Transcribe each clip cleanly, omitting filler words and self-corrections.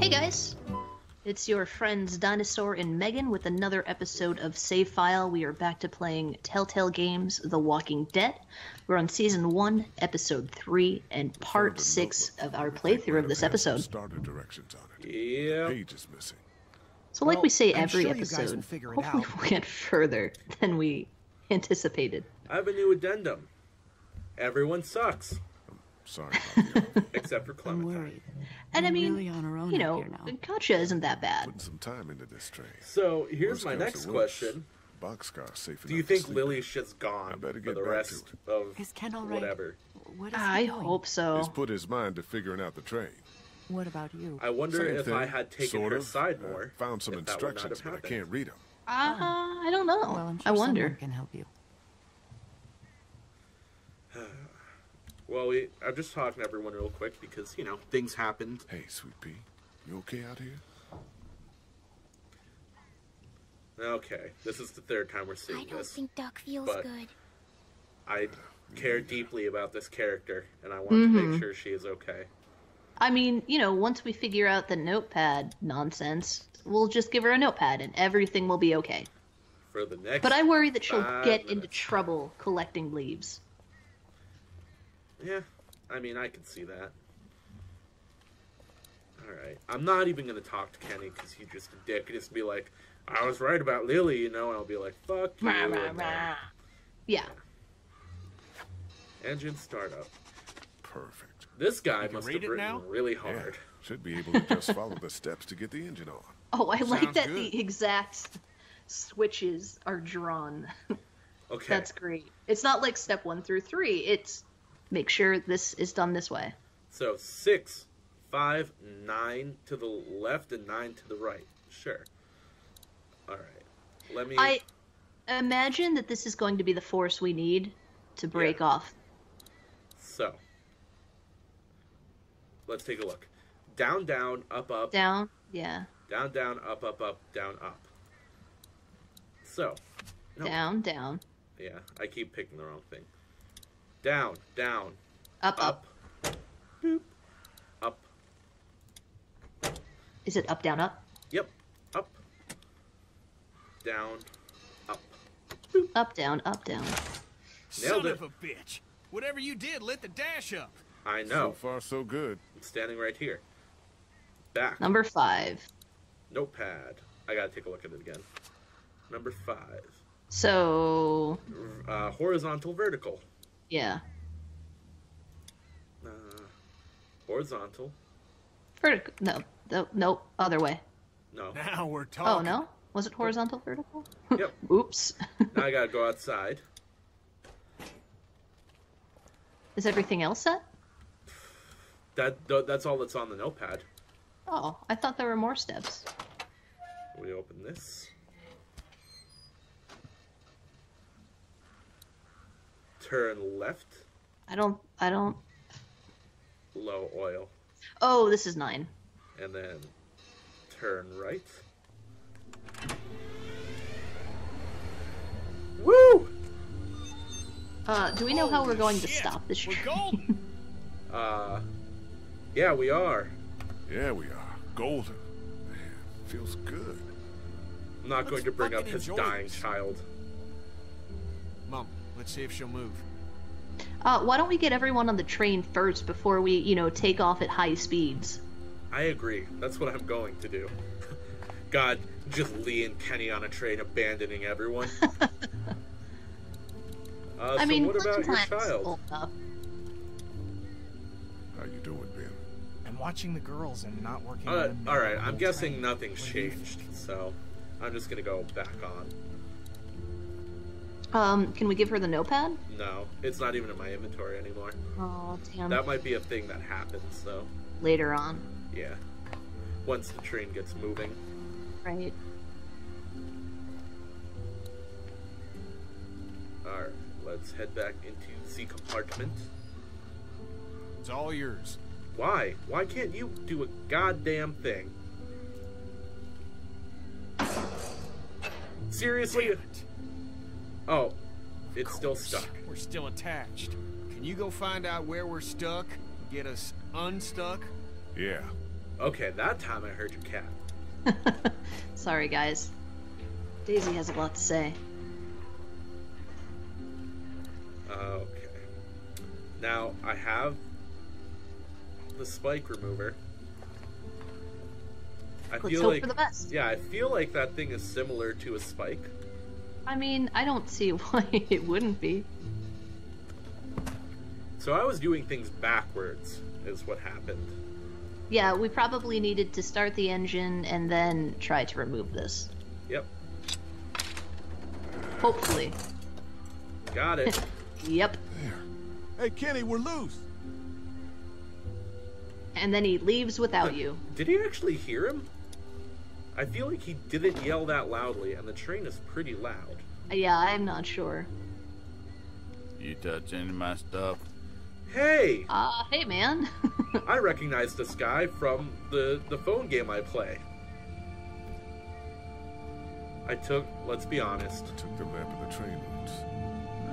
Hey guys, it's your friends Dinosaur and Megan with another episode of Save File. We are back to playing Telltale Games, The Walking Dead. We're on Season 1, Episode 3, and Part 6 of our playthrough of this episode. Starter directions on it. Yeah. Page is missing. So like we say every episode, hopefully we'll get further than we anticipated. I have a new addendum. Everyone sucks. I'm sorry about you. Except for Clementine. And I mean, really on her own, you know, Katja isn't that bad. Putting some time into this train. So here's my next question. Boxcar safe. Do you think Lily's shit's gone for the rest of whatever? I hope so. He's put his mind to figuring out the train. What about you? I wonder if I had taken her side more. Found some instructions, but I can't read them. I don't know. Well, I'm sure I wonder. Someone can help you. Well, I'm just talking to everyone real quick because, you know, things happened. Hey, sweet pea, you okay out here? Okay, this is the third time we're seeing this. I don't think Duck feels good. I care deeply about this character, and I want to make sure she is okay. I mean, you know, once we figure out the notepad nonsense, we'll just give her a notepad and everything will be okay. For the next but I worry that she'll get into trouble collecting leaves. Yeah, I mean, I can see that. Alright, I'm not even going to talk to Kenny because he's just a dick. He'll just be like, I was right about Lily, you know, and I'll be like, fuck you. Yeah. Engine startup. Perfect. This guy must have written really hard. Yeah, should be able to just follow the steps to get the engine on. Oh, I like that the exact switches are drawn. Okay. That's great. It's not like step 1 through 3. It's make sure this is done this way. So 6, 5, 9 to the left and 9 to the right. Sure. All right. Let me. I imagine that this is going to be the force we need to break off. So. Let's take a look. Down, down, up, up. Down, yeah. Down, down, up, up, up, down, up. So. No. Down, down. Yeah, I keep picking the wrong thing. Down, down. Up, up. Up. Boop. Up. Is it up, down, up? Yep. Up. Down. Up. Boop. Up, down, up, down. Nailed it. Son of a bitch. Whatever you did, lit the dash up. I know. So far, so good. I'm standing right here. Back. Number 5. Notepad. I gotta take a look at it again. Number 5. So. Horizontal, vertical. Yeah. Horizontal. Vertical. No. Nope. Other way. No. Now we're talking. Oh, no? Was it horizontal, vertical? Yep. Oops. Now I gotta go outside. Is everything else set? That's all that's on the notepad. Oh, I thought there were more steps. We open this. Turn left. I don't. Low oil. Oh, this is 9. And then turn right. Woo! Do we know how we're going to stop this train? Yeah, we are. Yeah, we are. Golden. Man, feels good. I'm not going to bring up his dying child. Mom, let's see if she'll move. Why don't we get everyone on the train first before we, you know, take off at high speeds? I agree. That's what I'm going to do. God, just Lee and Kenny on a train abandoning everyone. I mean, what about your child? How you doing, Ben? I'm watching the girls and not working. All right, I'm guessing nothing's changed, so I'm just gonna go back on. Can we give her the notepad? No, it's not even in my inventory anymore. Oh, damn. That might be a thing that happens, so. Later on. Yeah. Once the train gets moving. Right. All right, let's head back into the compartment. It's all yours. Why? Why can't you do a goddamn thing? Seriously? Oh, it's still stuck. We're still attached. Can Can you go find out where we're stuck? Get us unstuck? Yeah. Okay, that time I heard your cat. Sorry, guys. Daisy has a lot to say. Okay. Now, I have the spike remover. Let's hope for the best. Yeah, I feel like that thing is similar to a spike. I mean, I don't see why it wouldn't be. So I was doing things backwards, is what happened. Yeah, we probably needed to start the engine and then try to remove this. Yep. Hopefully. Got it. Yep. There. Hey, Kenny, we're loose. And then he leaves without you. Did you actually hear him? I feel like he didn't yell that loudly, and the train is pretty loud. Yeah, I'm not sure. You touch any of my stuff? Hey! Hey, man. I recognize this guy from the phone game I play. Let's be honest. I took the map of the train routes.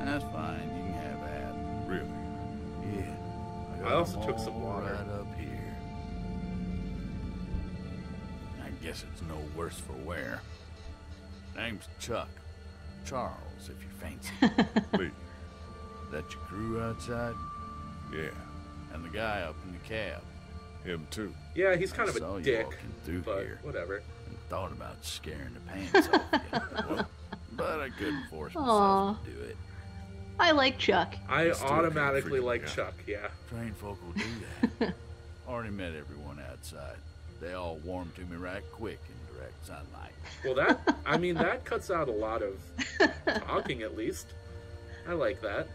That's fine, you can have that. Really? Yeah. I also took some water. Right up here. I guess it's no worse for wear. Name's Chuck. Charles, if you fancy. Lee. That your crew outside? Yeah. And the guy up in the cab. Him too. Yeah, he's kind of a dick. But whatever. And thought about scaring the pants off you. Well, but I couldn't force myself to do it. I like Chuck. I automatically like Chuck, yeah. Train folk will do that. Already met everyone outside. They all warmed to me right quick in direct sunlight. Well, that cuts out a lot of talking, at least. I like that.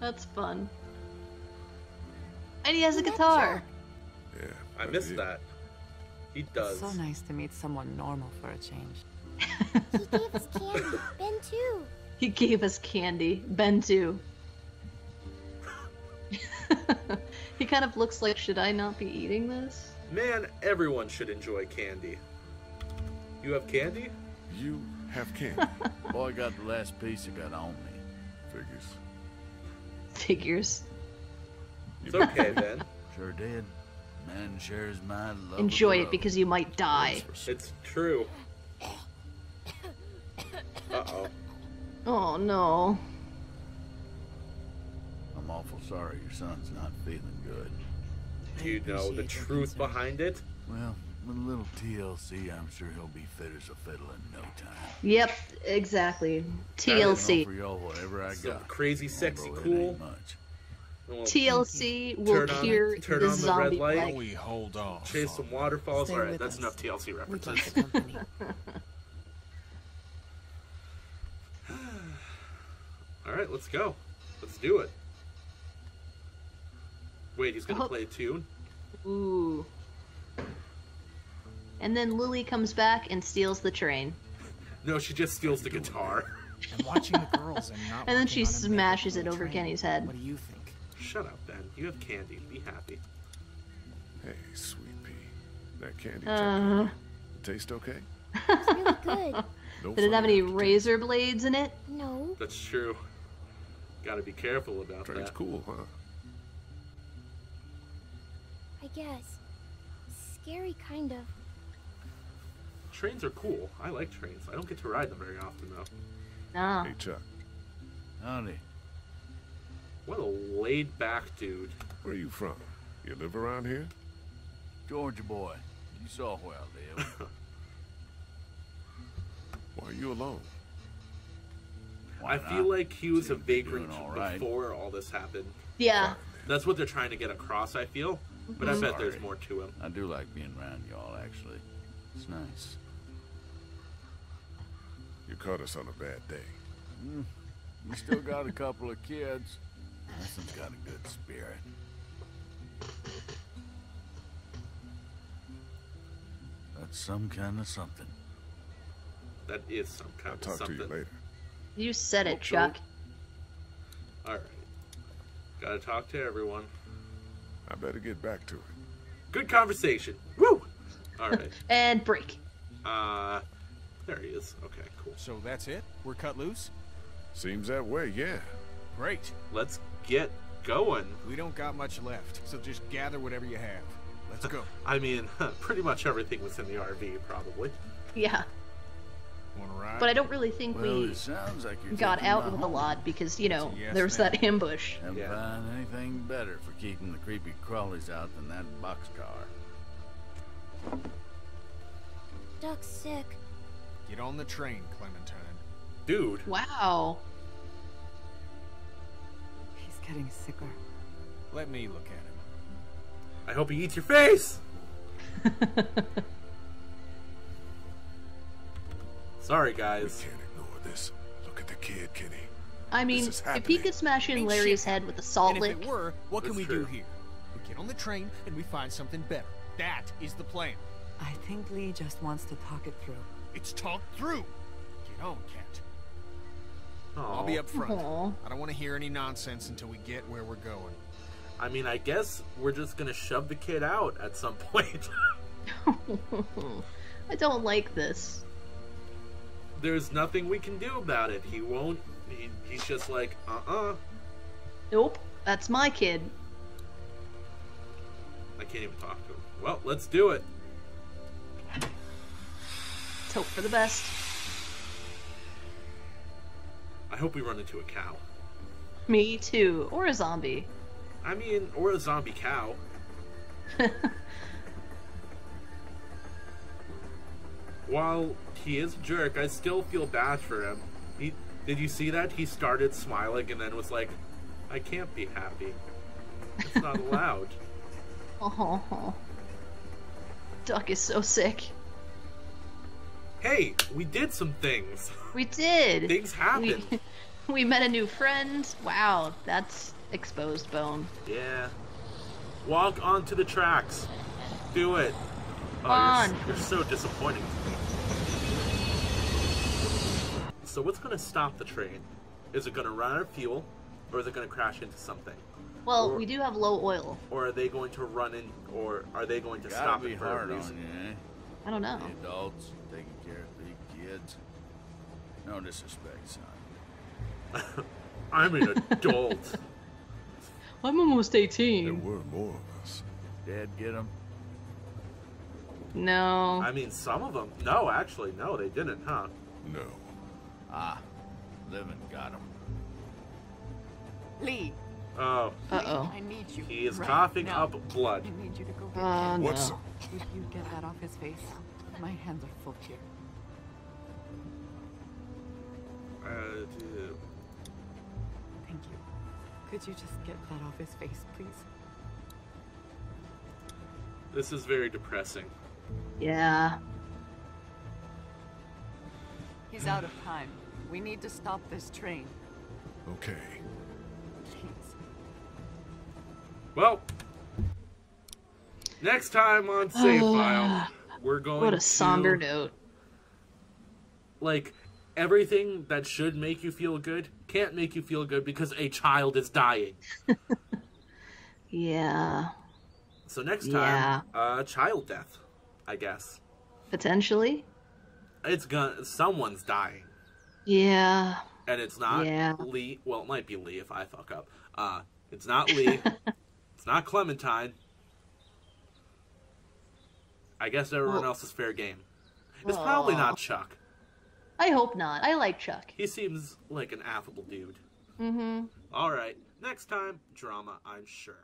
That's fun. And he has a guitar. Yeah, I missed that. He does. It's so nice to meet someone normal for a change. He gave us candy. Ben too. He gave us candy. Ben too. He kind of looks like, should I not be eating this? Man, everyone should enjoy candy. You have candy? You have candy. Boy, I got the last piece I got on me. Figures. It's okay, Ben. Sure did. Man shares my love. Enjoy it because you might die. It's true. Uh-oh. Oh, no. I'm awful sorry your son's not feeling good. Do you know the truth behind it? Well, with a little TLC, I'm sure he'll be fit as a fiddle in no time. Yep, exactly. TLC. For y'all, whatever I got. Crazy, sexy, cool. TLC will cure the zombie plague. We hold on. Chase some waterfalls. All right, that's enough TLC references. All right, let's go. Let's do it. Wait, he's gonna play a tune. Ooh. And then Lily comes back and steals the train. No, she just steals the guitar. I'm watching the girls and not. And then she smashes it over Kenny's head. What do you think? Shut up, Ben. You have candy. Be happy. Hey, sweet pea. That candy taste okay? It's really good. Did it have any razor blades in it? No. That's true. Gotta be careful about that. Train's cool, huh? I guess. Scary, kind of. Trains are cool. I like trains. I don't get to ride them very often, though. No. Hey, Chuck. Howdy. What a laid-back dude. Where are you from? You live around here? Georgia boy. You saw where I live. Why are you alone? I feel like he was a vagrant before all this happened. Yeah. That's what they're trying to get across, I feel. But I bet there's more to him. I do like being around y'all, actually. It's nice. You caught us on a bad day. We still got a couple of kids. This one's got a good spirit. That's some kind of something. That is some kind of something. I'll talk to you later. You said it, Chuck. All right. Gotta talk to everyone. I better get back to it. Good conversation. Woo! All right. And break. There he is. Okay, cool. So that's it? We're cut loose? Seems that way, yeah. Great. Let's get going. We don't got much left, so just gather whatever you have. Let's go. I mean, pretty much everything was in the RV, probably. Yeah. But I don't really think we got out with a lot because, you know, there's that ambush. Haven't found anything better for keeping the creepy crawlies out than that boxcar. Duck's sick. Get on the train, Clementine. Dude. Wow. He's getting sicker. Let me look at him. I hope he eats your face! Sorry, guys. We can't ignore this. Look at the kid, Kenny. I mean, if he could smash in Larry's head with a salt lick... If it were, what can we do here? We get on the train and we find something better. That is the plan. I think Lee just wants to talk it through. It's talked through! Get on, Cat. Aww. I'll be up front. Aww. I don't want to hear any nonsense until we get where we're going. I mean, I guess we're just going to shove the kid out at some point. I don't like this. There's nothing we can do about it. He won't. He's just like, Nope. That's my kid. I can't even talk to him. Well, let's do it. Let's hope for the best. I hope we run into a cow. Me too. Or a zombie. I mean, or a zombie cow. While he is a jerk, I still feel bad for him. Did you see that? He started smiling and then was like, I can't be happy. It's not allowed. Oh, Duck is so sick. Hey, we did some things. We did. Things happened. We met a new friend. Wow, that's exposed bone. Yeah. Walk onto the tracks. Do it. Oh, you're so disappointing. So what's going to stop the train? Is it going to run out of fuel, or is it going to crash into something? Well, we do have low oil. Or are they going to run in, or are they going to stop it for a reason? I don't know. The adults taking care of the kids. No disrespect, son. I'm an adult. I'm almost 18. There were more of us. Did Dad get them? No. I mean, some of them. No, actually, no, they didn't, huh? No. Ah, Livin got him. Lee. Oh. Uh-oh. I need you. He is coughing up blood. I need you to go get him. What's up? If you get that off his face, my hands are full here. Dude. Thank you. Could you just get that off his face, please? This is very depressing. Yeah. He's out of time. We need to stop this train. Okay. Please. Well, next time on Save File, we're going to... What a somber note. Like, everything that should make you feel good can't make you feel good because a child is dying. Yeah. So next time, child death, I guess. Potentially? It's gonna. Someone's dying. Yeah. And it's not Lee. Well, it might be Lee if I fuck up. It's not Lee. It's not Clementine. I guess everyone else is fair game. It's probably not Chuck. I hope not. I like Chuck. He seems like an affable dude. Mm-hmm. All right. Next time, drama, I'm sure.